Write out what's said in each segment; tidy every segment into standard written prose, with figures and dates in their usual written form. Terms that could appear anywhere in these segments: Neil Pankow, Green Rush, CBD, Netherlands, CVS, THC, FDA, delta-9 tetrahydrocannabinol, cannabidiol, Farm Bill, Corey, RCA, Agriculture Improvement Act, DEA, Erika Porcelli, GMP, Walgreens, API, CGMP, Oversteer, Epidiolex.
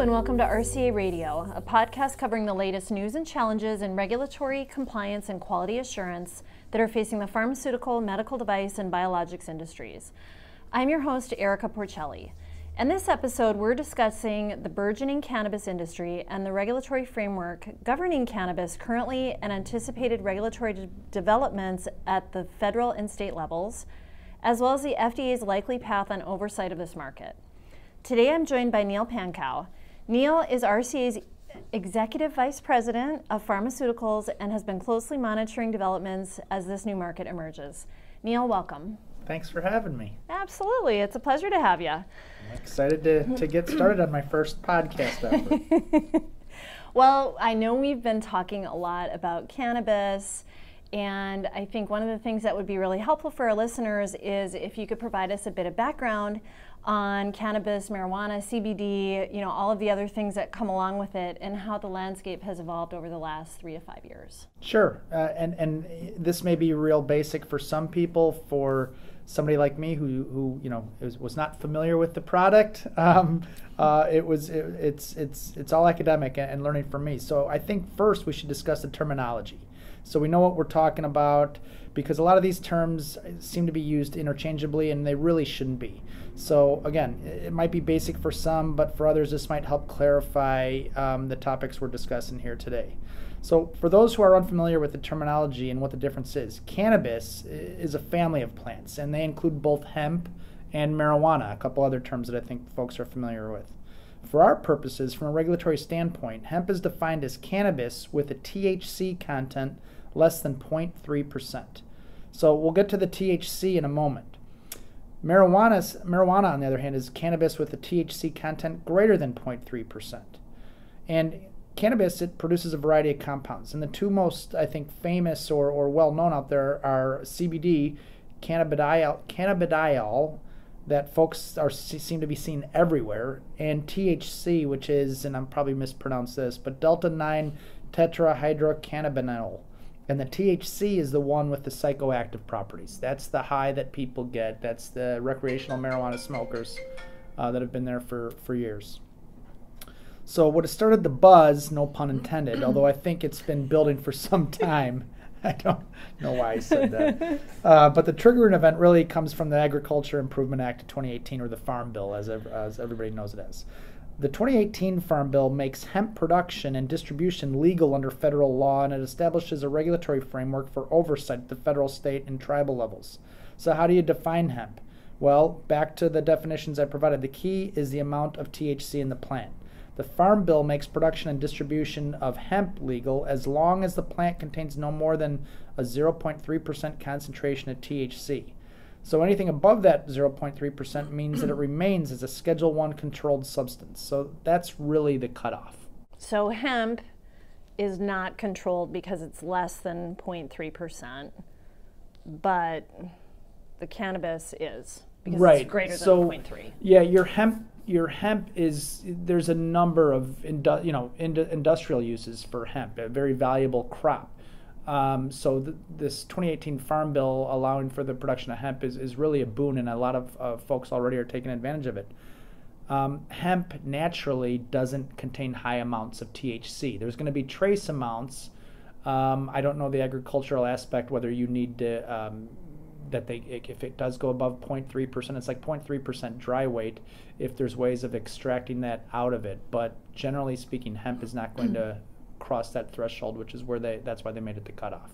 Hello and welcome to RCA Radio, a podcast covering the latest news and challenges in regulatory, compliance, and quality assurance that are facing the pharmaceutical, medical device, and biologics industries. I'm your host, Erika Porcelli. In this episode, we're discussing the burgeoning cannabis industry and the regulatory framework governing cannabis currently and anticipated regulatory developments at the federal and state levels, as well as the FDA's likely path on oversight of this market. Today, I'm joined by Neil Pankow. Neil is RCA's Executive Vice President of Pharmaceuticals and has been closely monitoring developments as this new market emerges. Neil, welcome. Thanks for having me. Absolutely. It's a pleasure to have you. I'm excited to get started on my first podcast effort. Well, I know we've been talking a lot about cannabis, and I think one of the things that would be really helpful for our listeners is if you could provide us a bit of background on cannabis, marijuana, CBD, you know, all of the other things that come along with it and how the landscape has evolved over the last 3 to 5 years. Sure. And this may be real basic for some people. For somebody like me who you know, was not familiar with the product, it's all academic and learning for me. So I think first we should discuss the terminology, so we know what we're talking about, because a lot of these terms seem to be used interchangeably and they really shouldn't be. So again, it might be basic for some, but for others this might help clarify the topics we're discussing here today. So for those who are unfamiliar with the terminology and what the difference is, cannabis is a family of plants, and they include both hemp and marijuana, a couple other terms that I think folks are familiar with. For our purposes, from a regulatory standpoint, hemp is defined as cannabis with a THC content less than 0.3%. So we'll get to the THC in a moment. Marijuana, on the other hand, is cannabis with a THC content greater than 0.3%. And cannabis, it produces a variety of compounds. And the two most, I think, famous or well-known out there are CBD, cannabidiol, that folks seem to be seeing everywhere, and THC, which is, and I'm probably mispronounced this, but delta-9 tetrahydrocannabinol. And the THC is the one with the psychoactive properties. That's the high that people get. That's the recreational marijuana smokers that have been there for years. So what has started the buzz, no pun intended, although I think it's been building for some time. I don't know why I said that. But the triggering event really comes from the Agriculture Improvement Act of 2018, or the Farm Bill, as everybody knows it as. The 2018 Farm Bill makes hemp production and distribution legal under federal law, and it establishes a regulatory framework for oversight at the federal, state, and tribal levels. So how do you define hemp? Well, back to the definitions I provided. The key is the amount of THC in the plant. The Farm Bill makes production and distribution of hemp legal as long as the plant contains no more than a 0.3% concentration of THC. So anything above that 0.3% means that it remains as a Schedule I controlled substance. So that's really the cutoff. So hemp is not controlled because it's less than 0.3%, but the cannabis is, because it's greater than 0.3. Yeah, your hemp is, there's a number of industrial uses for hemp, a very valuable crop. So this 2018 Farm Bill allowing for the production of hemp is really a boon, and a lot of folks already are taking advantage of it. Hemp naturally doesn't contain high amounts of THC. There's going to be trace amounts. I don't know the agricultural aspect, whether you need to, if it does go above 0.3%, it's like 0.3% dry weight, if there's ways of extracting that out of it. But generally speaking, hemp is not going to cross that threshold, which is where that's why they made it the cutoff.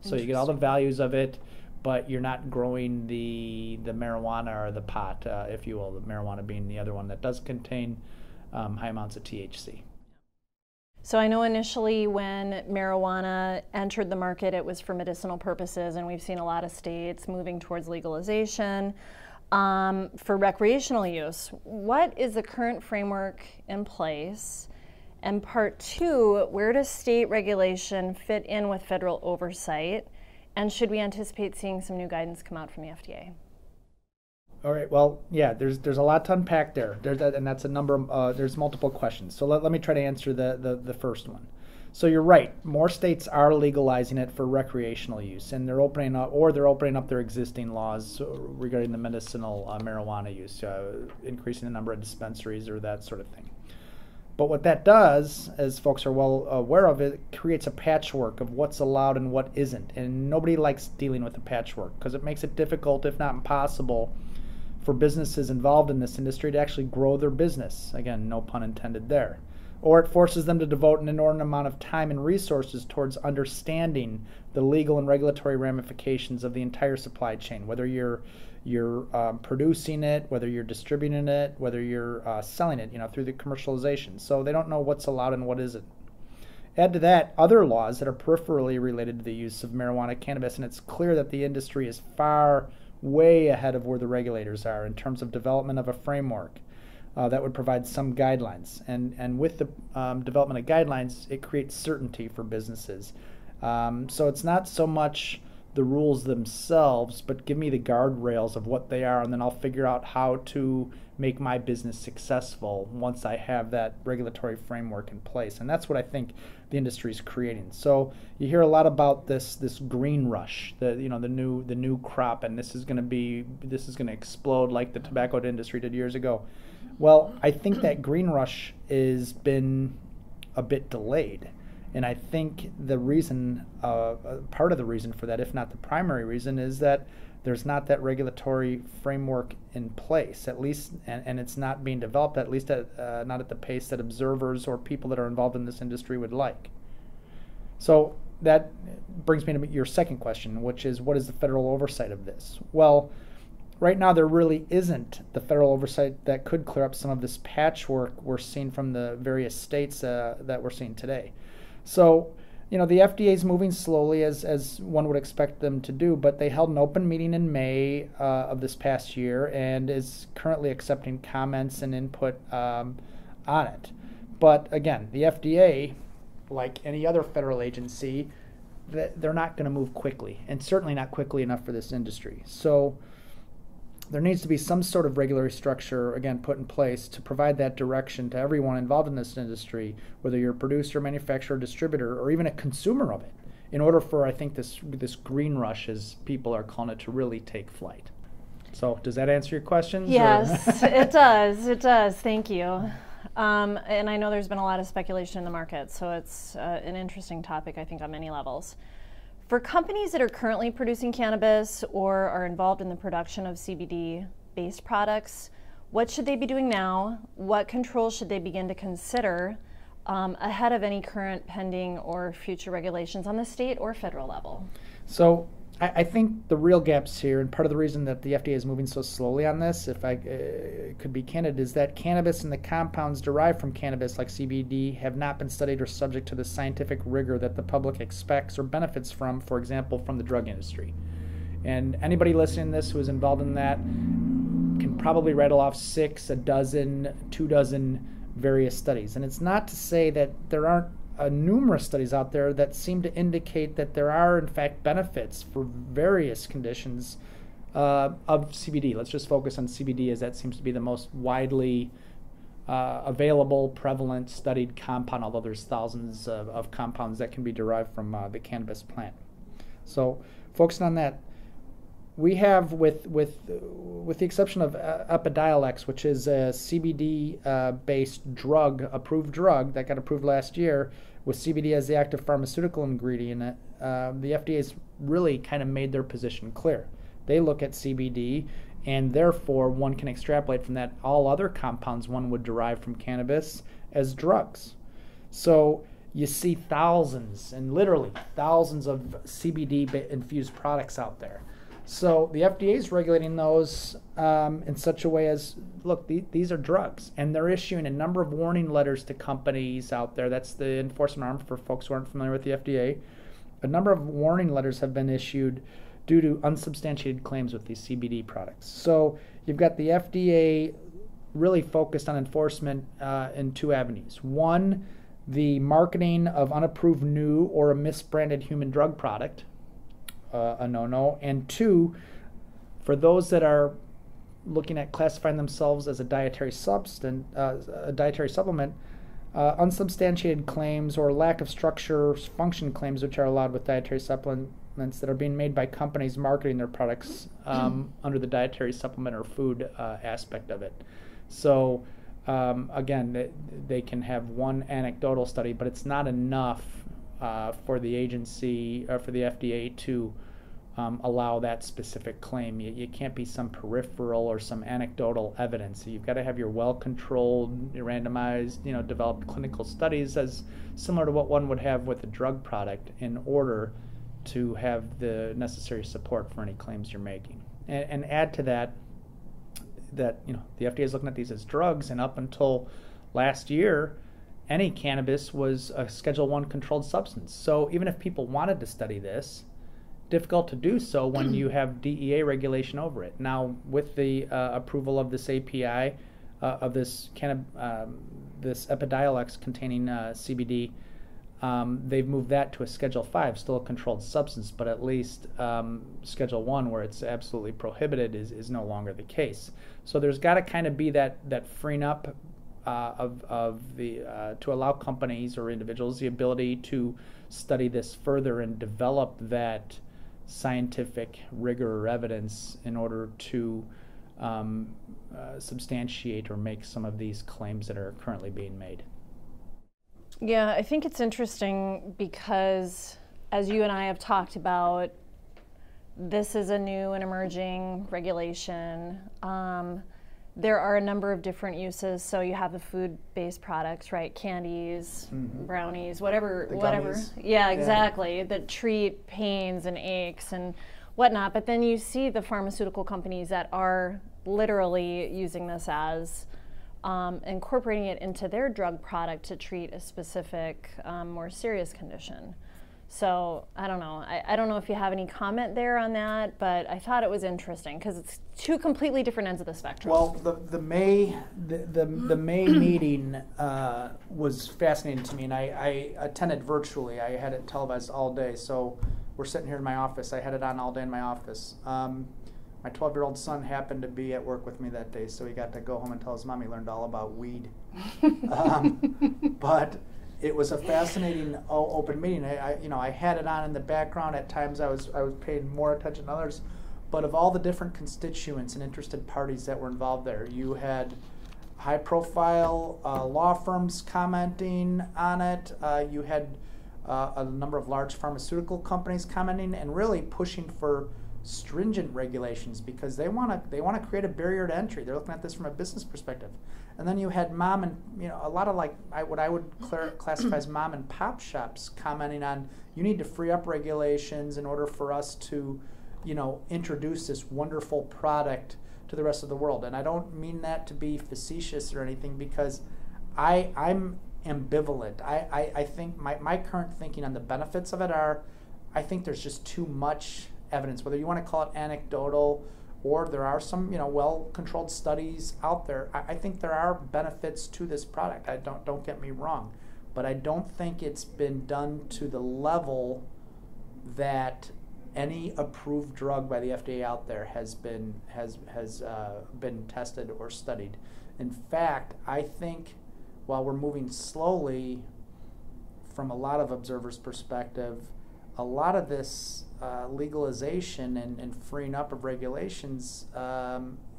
So you get all the values of it, but you're not growing the marijuana or the pot, if you will, the marijuana being the other one that does contain high amounts of THC. So I know initially when marijuana entered the market, it was for medicinal purposes, and we've seen a lot of states moving towards legalization for recreational use. What is the current framework in place? And part two, where does state regulation fit in with federal oversight? And should we anticipate seeing some new guidance come out from the FDA? All right, well, yeah, there's a lot to unpack there, and that's a number of, there's multiple questions. So let me try to answer the first one. So you're right, more states are legalizing it for recreational use, and they're opening up their existing laws regarding the medicinal marijuana use, increasing the number of dispensaries or that sort of thing. But what that does, as folks are well aware of, it creates a patchwork of what's allowed and what isn't. And nobody likes dealing with the patchwork because it makes it difficult, if not impossible, for businesses involved in this industry to actually grow their business. Again, no pun intended there. Or it forces them to devote an inordinate amount of time and resources towards understanding the legal and regulatory ramifications of the entire supply chain, whether you're producing it, whether you're distributing it, whether you're selling it, through the commercialization. So they don't know what's allowed and what isn't. Add to that other laws that are peripherally related to the use of marijuana cannabis, and it's clear that the industry is far way ahead of where the regulators are in terms of development of a framework that would provide some guidelines. And with the development of guidelines, it creates certainty for businesses. So it's not so much the rules themselves, but give me the guardrails of what they are, and then I'll figure out how to make my business successful once I have that regulatory framework in place. And that's what I think the industry is creating. So you hear a lot about this green rush, the new crop, and this is going to explode like the tobacco industry did years ago. Well, I think that green rush has been a bit delayed. And I think the reason, part of the reason for that, if not the primary reason, is that there's not that regulatory framework in place, at least, and it's not being developed, at least not at the pace that observers or people that are involved in this industry would like. So that brings me to your second question, which is, what is the federal oversight of this? Well, right now there really isn't the federal oversight that could clear up some of this patchwork we're seeing from the various states that we're seeing today. So, the FDA is moving slowly as one would expect them to do, but they held an open meeting in May of this past year and is currently accepting comments and input on it. But again, the FDA, like any other federal agency, they're not going to move quickly, and certainly not quickly enough for this industry. So there needs to be some sort of regulatory structure, again, put in place to provide that direction to everyone involved in this industry, whether you're a producer, manufacturer, distributor, or even a consumer of it, in order for, I think, this green rush, as people are calling it, to really take flight. So does that answer your questions? Yes, it does. It does. Thank you. And I know there's been a lot of speculation in the market, so it's an interesting topic, I think, on many levels. For companies that are currently producing cannabis or are involved in the production of CBD-based products, what should they be doing now? What controls should they begin to consider ahead of any current pending or future regulations on the state or federal level? So I think the real gaps here, and part of the reason that the FDA is moving so slowly on this, if I could be candid, is that cannabis and the compounds derived from cannabis, like CBD, have not been studied or subject to the scientific rigor that the public expects or benefits from, for example, from the drug industry. And anybody listening to this who is involved in that can probably rattle off 6, 12, 24 various studies. And it's not to say that there aren't numerous studies out there that seem to indicate that there are, in fact, benefits for various conditions of CBD. Let's just focus on CBD, as that seems to be the most widely available, prevalent, studied compound, although there's thousands of compounds that can be derived from the cannabis plant. So focusing on that, we have, with the exception of Epidiolex, which is a CBD-based approved drug that got approved last year, with CBD as the active pharmaceutical ingredient, the FDA's really kind of made their position clear. They look at CBD, and therefore one can extrapolate from that all other compounds one would derive from cannabis as drugs. So you see thousands, and literally thousands, of CBD-infused products out there. So the FDA is regulating those in such a way as, look, these are drugs. And they're issuing a number of warning letters to companies out there. That's the enforcement arm for folks who aren't familiar with the FDA. A number of warning letters have been issued due to unsubstantiated claims with these CBD products. So you've got the FDA really focused on enforcement in two avenues. One, the marketing of unapproved new or a misbranded human drug product. A no-no, and two, for those that are looking at classifying themselves as a dietary supplement, unsubstantiated claims or lack of structure function claims, which are allowed with dietary supplements, that are being made by companies marketing their products under the dietary supplement or food aspect of it. So Again, they can have one anecdotal study, but it's not enough for the agency or for the FDA to allow that specific claim. You can't be some peripheral or some anecdotal evidence. You've got to have your well-controlled, randomized, developed clinical studies, as similar to what one would have with a drug product, in order to have the necessary support for any claims you're making. And add to that that the FDA is looking at these as drugs, and up until last year, any cannabis was a Schedule I controlled substance. So even if people wanted to study this, difficult to do so when you have DEA regulation over it. Now, with the approval of this API, of this this Epidiolex containing CBD, they've moved that to a Schedule V, still a controlled substance, but at least Schedule I, where it's absolutely prohibited, is no longer the case. So there's got to kind of be that freeing up to allow companies or individuals the ability to study this further and develop that scientific rigor or evidence in order to substantiate or make some of these claims that are currently being made. Yeah, I think it's interesting because, as you and I have talked about, this is a new and emerging regulation. There are a number of different uses. So you have the food-based products, right? Candies, mm-hmm. brownies, whatever. Yeah, exactly. Yeah. That treat pains and aches and whatnot. But then you see the pharmaceutical companies that are literally using this as incorporating it into their drug product to treat a specific, more serious condition. So I don't know. I don't know if you have any comment there on that, but I thought it was interesting because it's two completely different ends of the spectrum. Well, the May meeting was fascinating to me, and I attended virtually. I had it televised all day, so we're sitting here in my office. I had it on all day in my office. My 12-year-old son happened to be at work with me that day, so he got to go home and tell his mom he learned all about weed. But it was a fascinating open meeting. I had it on in the background. At times I was paying more attention than others. But of all the different constituents and interested parties that were involved there, you had high-profile law firms commenting on it. You had a number of large pharmaceutical companies commenting and really pushing for stringent regulations because they want to create a barrier to entry. They're looking at this from a business perspective. And then you had mom and a lot of what I would classify as mom and pop shops commenting on, you need to free up regulations in order for us to introduce this wonderful product to the rest of the world. And I don't mean that to be facetious or anything, because I'm ambivalent. I think my current thinking on the benefits of it are, I think there's just too much evidence, whether you want to call it anecdotal or there are some well-controlled studies out there. I think there are benefits to this product. I don't get me wrong, but I don't think it's been done to the level that any approved drug by the FDA out there has been tested or studied. In fact, I think while we're moving slowly, from a lot of observers' perspective, a lot of this legalization and freeing up of regulations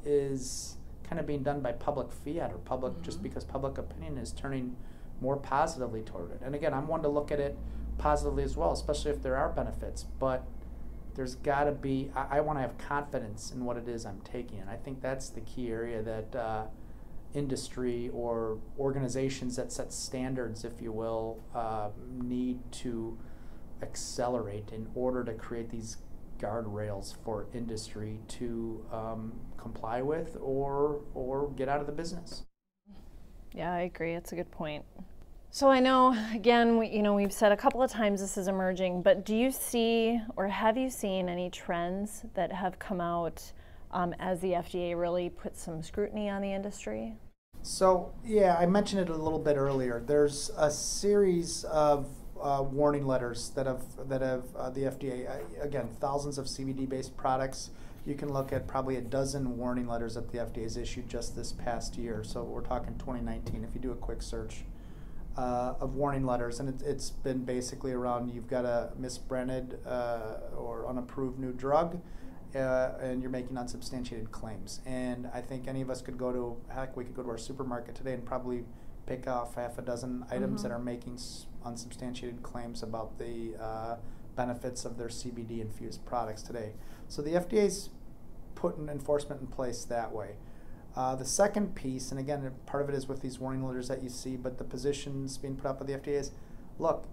is kind of being done by public fiat or public, mm-hmm. just because public opinion is turning more positively toward it. And again, I'm one to look at it positively as well, especially if there are benefits. But there's got to be, I want to have confidence in what it is I'm taking. And I think that's the key area that industry or organizations that set standards, if you will, need to accelerate in order to create these guardrails for industry to comply with or get out of the business. Yeah, I agree. It's a good point. So I know, again, we've said a couple of times this is emerging, but do you see or have you seen any trends that have come out as the FDA really put some scrutiny on the industry? So, yeah, I mentioned it a little bit earlier. There's a series of warning letters that have the FDA, again, thousands of CBD-based products. You can look at probably a dozen warning letters that the FDA has issued just this past year. So we're talking 2019 if you do a quick search of warning letters. And it's been basically around, you've got a misbranded or unapproved new drug, and you're making unsubstantiated claims. And I think any of us could go to, heck, we could go to our supermarket today and probably pick off half a dozen items that are making unsubstantiated claims about the benefits of their CBD-infused products today. So the FDA's putting enforcement in place that way. The second piece, and again, part of it is with these warning letters that you see, but the positions being put up by the FDA is, look,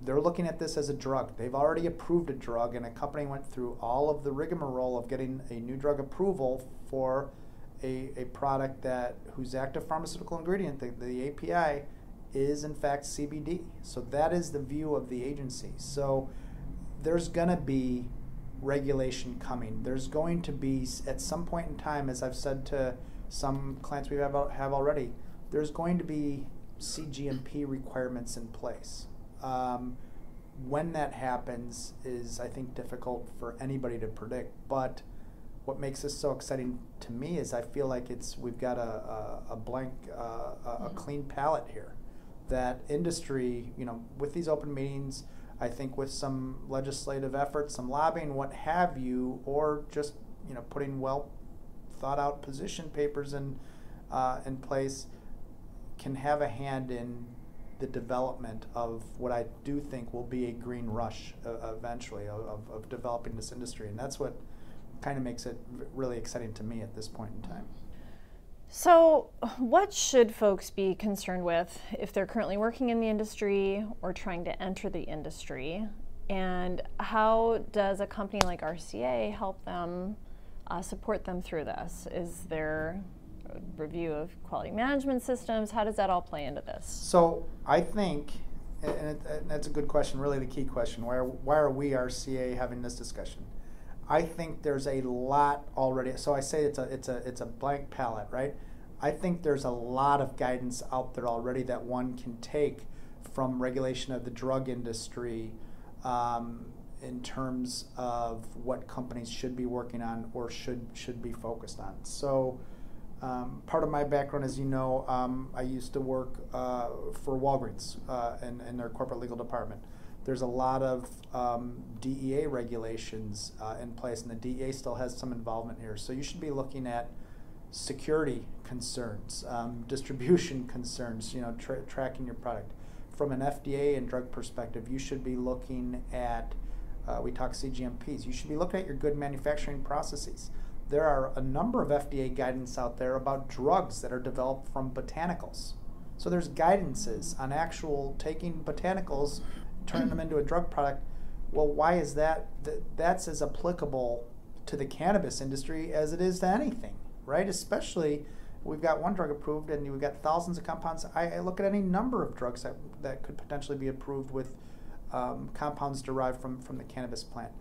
they're looking at this as a drug. They've already approved a drug, and a company went through all of the rigmarole of getting a new drug approval for a product that whose active pharmaceutical ingredient, the API, is in fact CBD. So that is the view of the agency. So there's going to be regulation coming. There's going to be, at some point in time, as I've said to some clients we have already, there's going to be CGMP requirements in place. When that happens is, I think, difficult for anybody to predict. But what makes this so exciting to me is I feel like it's we've got a blank, a clean palette here. That industry, you know, with these open meetings, I think with some legislative efforts, some lobbying, what have you, or just, you know, putting well thought out position papers in place, can have a hand in the development of what I do think will be a green rush eventually of developing this industry. And that's what kind of makes it really exciting to me at this point in time. So what should folks be concerned with if they're currently working in the industry or trying to enter the industry? And how does a company like RCA help them, support them through this? Is there a review of quality management systems? How does that all play into this? So I think, and that's a good question, really the key question, why are we, RCA, having this discussion? I think there's a lot already, so I say it's a blank palette, right? I think there's a lot of guidance out there already that one can take from regulation of the drug industry in terms of what companies should be working on or should be focused on. So part of my background, as you know, I used to work for Walgreens in their corporate legal department. There's a lot of DEA regulations in place, and the DEA still has some involvement here. So you should be looking at security concerns, distribution concerns, you know, tracking your product. From an FDA and drug perspective, you should be looking at, we talk CGMPs, you should be looking at your good manufacturing processes. There are a number of FDA guidance out there about drugs that are developed from botanicals. So there's guidances on actual taking botanicals, turn them into a drug product. Well, why is that? That's as applicable to the cannabis industry as it is to anything, right? Especially, we've got one drug approved and we've got thousands of compounds. I look at any number of drugs that could potentially be approved with compounds derived from the cannabis plant.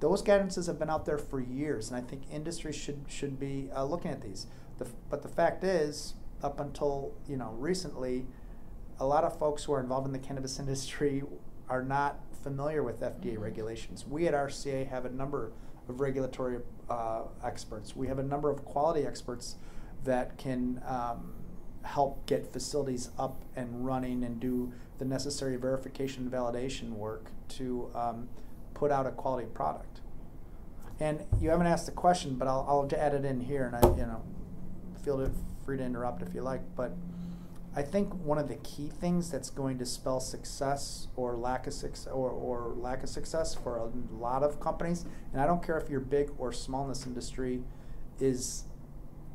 Those guidances have been out there for years, and I think industry should be looking at these. But the fact is, up until, you know, recently, a lot of folks who are involved in the cannabis industry are not familiar with FDA regulations. We at RCA have a number of regulatory experts. We have a number of quality experts that can help get facilities up and running and do the necessary verification and validation work to put out a quality product. And you haven't asked the question, but I'll add it in here, and I, you know, feel free to interrupt if you like, but I think one of the key things that's going to spell success or lack of success for a lot of companies, and I don't care if you're big or small in this industry, is,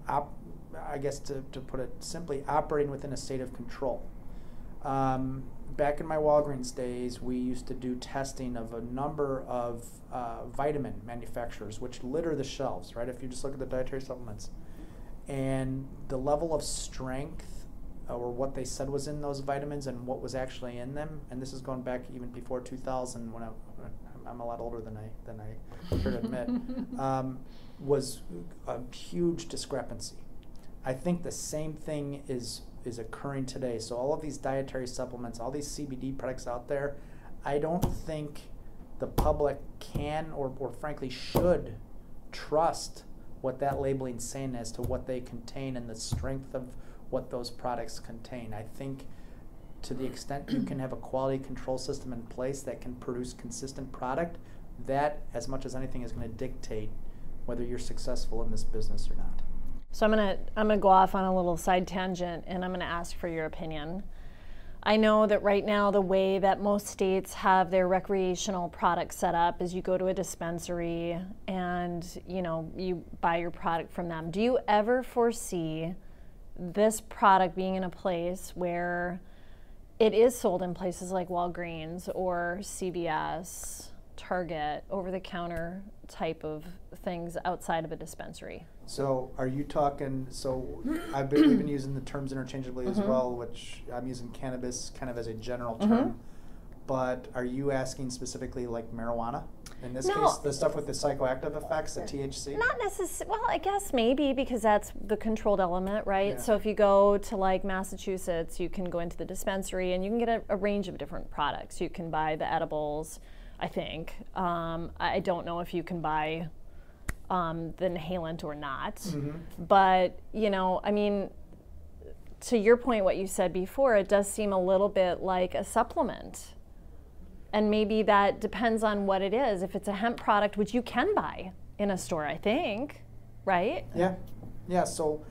I guess to put it simply, operating within a state of control. Back in my Walgreens days, we used to do testing of a number of vitamin manufacturers, which litter the shelves, right? If you just look at the dietary supplements. And the level of strength or what they said was in those vitamins and what was actually in them, and this is going back even before 2000, when I'm a lot older than I should admit, was a huge discrepancy. I think the same thing is occurring today. So all of these dietary supplements, all these CBD products out there, I don't think the public can or frankly should trust what that labeling's saying as to what they contain and the strength of what those products contain. I think to the extent you can have a quality control system in place that can produce consistent product, that as much as anything is going to dictate whether you're successful in this business or not. So I'm gonna go off on a little side tangent, and I'm gonna ask for your opinion. I know that right now the way that most states have their recreational products set up is you go to a dispensary and you buy your product from them. Do you ever foresee this product being in a place where it is sold in places like Walgreens or CVS, Target, over-the-counter type of things outside of a dispensary? So are you talking, so we've been using the terms interchangeably as well, which I'm using cannabis kind of as a general term, but are you asking specifically like marijuana? In this case, the stuff with the psychoactive effects, the THC? Not necessarily, well, I guess maybe because that's the controlled element, right? Yeah. So if you go to like Massachusetts, you can go into the dispensary and you can get a range of different products. You can buy the edibles, I think. I don't know if you can buy the inhalant or not, but I mean, to your point, what you said before, it does seem a little bit like a supplement, and maybe that depends on what it is. If it's a hemp product, which you can buy in a store, I think, right? Yeah, yeah. So,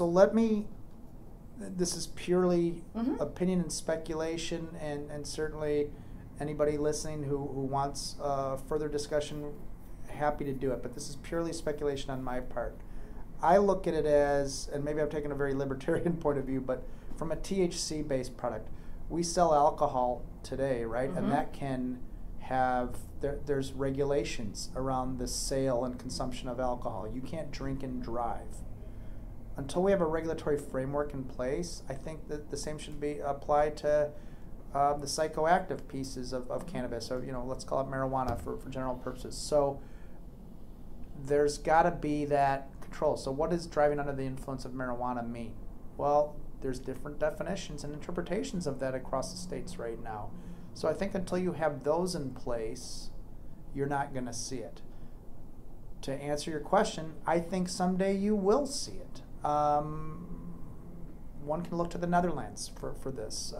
let me. This is purely opinion and speculation, and certainly anybody listening who wants further discussion, happy to do it, but this is purely speculation on my part. I look at it as, and maybe I've taken a very libertarian point of view, but from a THC based product, we sell alcohol today, right? And that can have, there's regulations around the sale and consumption of alcohol. You can't drink and drive. Until we have a regulatory framework in place, I think that the same should be applied to the psychoactive pieces of cannabis, or let's call it marijuana for general purposes. So there's got to be that control. So what does driving under the influence of marijuana mean? Well, there's different definitions and interpretations of that across the states right now. So I think until you have those in place, you're not going to see it. To answer your question, I think someday you will see it. One can look to the Netherlands for this.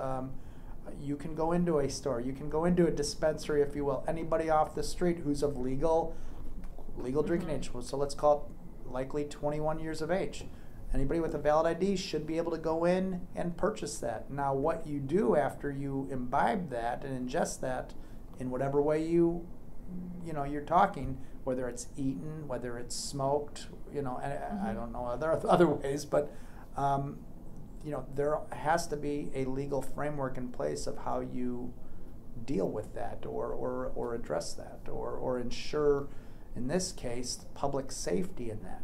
You can go into a store, you can go into a dispensary, if you will, anybody off the street who's of legal drinking age, so let's call it likely 21 years of age. Anybody with a valid ID should be able to go in and purchase that. Now, what you do after you imbibe that and ingest that, in whatever way you're talking, whether it's eaten, whether it's smoked, I don't know other ways, but there has to be a legal framework in place of how you deal with that or address that or ensure, in this case, public safety in that.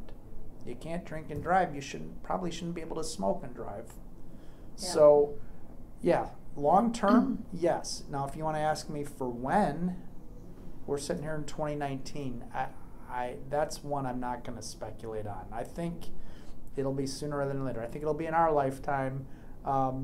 You can't drink and drive. You probably shouldn't be able to smoke and drive. Yeah. So, yeah, long term, yes. Now, if you want to ask me for when, we're sitting here in 2019. That's one I'm not going to speculate on. I think it'll be sooner than later. I think it'll be in our lifetime,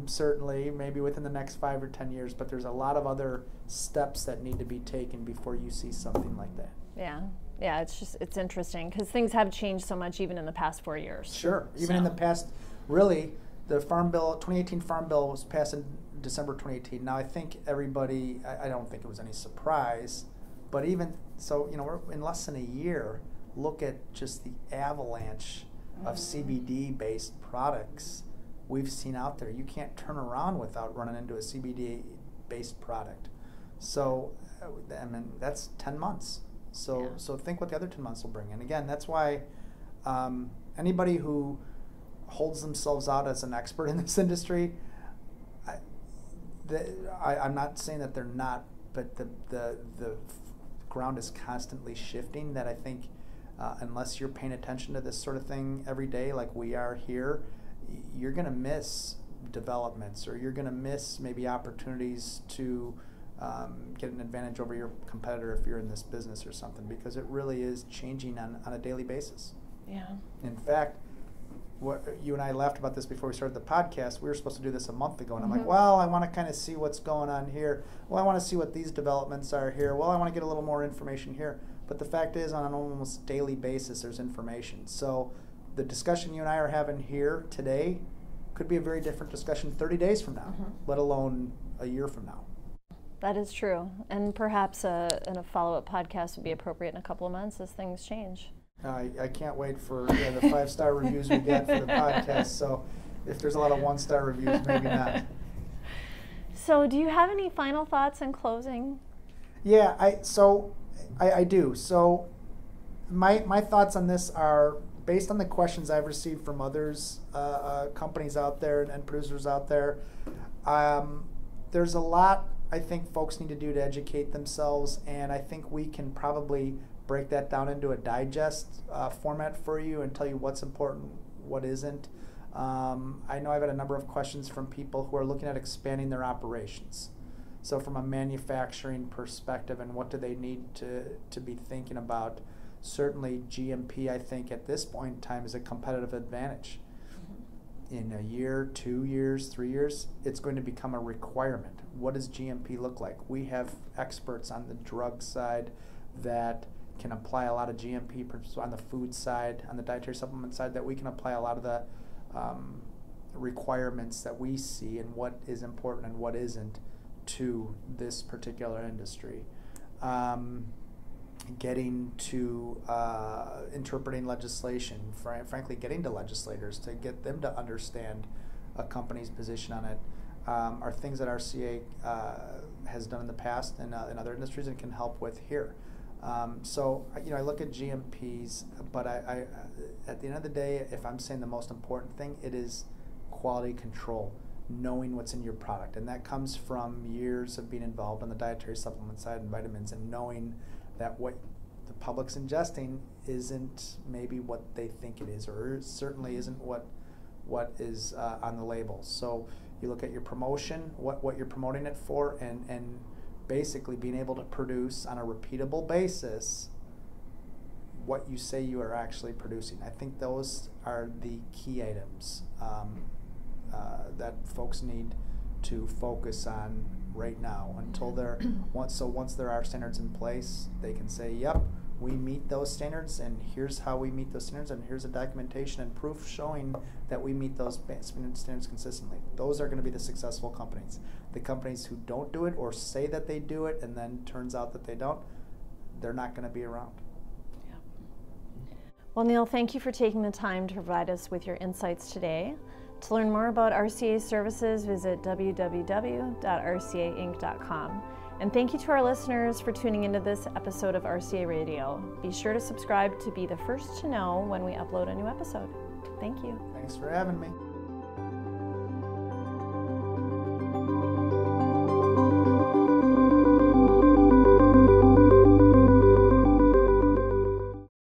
certainly, maybe within the next 5 or 10 years, but there's a lot of other steps that need to be taken before you see something like that. Yeah, yeah, it's interesting, because things have changed so much even in the past 4 years. Sure, even in the past, really, the Farm Bill, 2018 Farm Bill was passed in December 2018. Now I think everybody, I don't think it was any surprise, but even, so, we're in less than a year, look at just the avalanche of CBD-based products we've seen out there. You can't turn around without running into a CBD-based product. So, I mean, that's 10 months. So, so think what the other 10 months will bring. And again, that's why anybody who holds themselves out as an expert in this industry, I'm not saying that they're not, but the ground is constantly shifting, that I think unless you're paying attention to this sort of thing every day like we are here, you're going to miss developments, or you're going to miss maybe opportunities to get an advantage over your competitor if you're in this business or something, because it really is changing on a daily basis. Yeah. In fact, you and I laughed about this before we started the podcast. We were supposed to do this a month ago, and I'm like, well, I want to kind of see what's going on here. Well, I want to see what these developments are here. Well, I want to get a little more information here. But the fact is, on an almost daily basis, there's information. So the discussion you and I are having here today could be a very different discussion 30 days from now, let alone a year from now. That is true. And perhaps a follow-up podcast would be appropriate in a couple of months as things change. I can't wait for the 5-star reviews we get for the podcast. So if there's a lot of 1-star reviews, maybe not. So do you have any final thoughts in closing? Yeah, I do. So my thoughts on this are based on the questions I've received from others, companies out there and producers out there. There's a lot I think folks need to do to educate themselves, and I think we can probably break that down into a digest format for you and tell you what's important, what isn't. I know I've had a number of questions from people who are looking at expanding their operations. So from a manufacturing perspective, and what do they need to be thinking about? Certainly GMP, I think, at this point in time is a competitive advantage. In a year, 2 years, 3 years, it's going to become a requirement. What does GMP look like? We have experts on the drug side that can apply a lot of GMP on the food side, on the dietary supplement side, that we can apply a lot of the requirements that we see and what is important and what isn't to this particular industry. Getting to interpreting legislation, frankly getting to legislators to get them to understand a company's position on it, are things that RCA has done in the past and in other industries and can help with here. So I look at GMPs, but I at the end of the day, if I'm saying the most important thing, it is quality control, knowing what's in your product. And that comes from years of being involved on the dietary supplement side and vitamins, and knowing that what the public's ingesting isn't maybe what they think it is, or certainly isn't what is on the label. So you look at your promotion, what you're promoting it for, and basically being able to produce on a repeatable basis what you say you are actually producing. I think those are the key items that folks need to focus on right now until they're once there are standards in place, they can say, yep, we meet those standards, and here's how we meet those standards, and here's the documentation and proof showing that we meet those standards consistently. Those are going to be the successful companies. The companies who don't do it, or say that they do it and then turns out that they don't, they're not going to be around. Yeah. Well, Neil, thank you for taking the time to provide us with your insights today. To learn more about RCA services, visit www.rcainc.com. And thank you to our listeners for tuning into this episode of RCA Radio. Be sure to subscribe to be the first to know when we upload a new episode. Thank you. Thanks for having me.